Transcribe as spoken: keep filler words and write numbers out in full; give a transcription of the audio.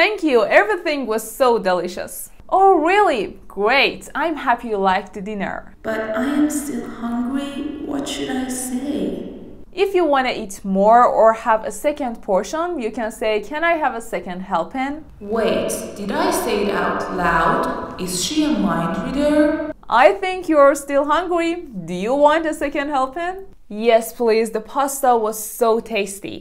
Thank you, everything was so delicious. Oh really? Great, I'm happy you liked the dinner. But I am still hungry, what should I say? If you want to eat more or have a second portion, you can say, can I have a second helping? Wait, did I say it out loud? Is she a mind reader? I think you're still hungry. Do you want a second helping? Yes, please, the pasta was so tasty.